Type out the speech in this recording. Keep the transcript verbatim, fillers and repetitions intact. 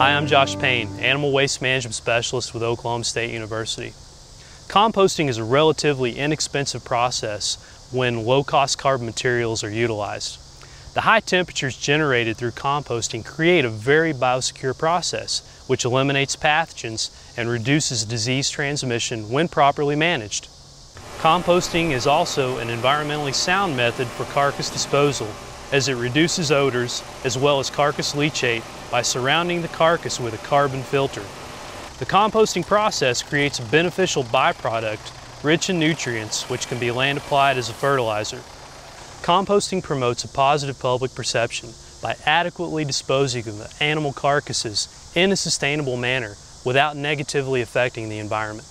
Hi, I'm Josh Payne, Animal Waste Management Specialist with Oklahoma State University. Composting is a relatively inexpensive process when low-cost carbon materials are utilized. The high temperatures generated through composting create a very biosecure process, which eliminates pathogens and reduces disease transmission when properly managed. Composting is also an environmentally sound method for carcass disposal, as it reduces odors as well as carcass leachate by surrounding the carcass with a carbon filter. The composting process creates a beneficial byproduct rich in nutrients, which can be land applied as a fertilizer. Composting promotes a positive public perception by adequately disposing of the animal carcasses in a sustainable manner without negatively affecting the environment.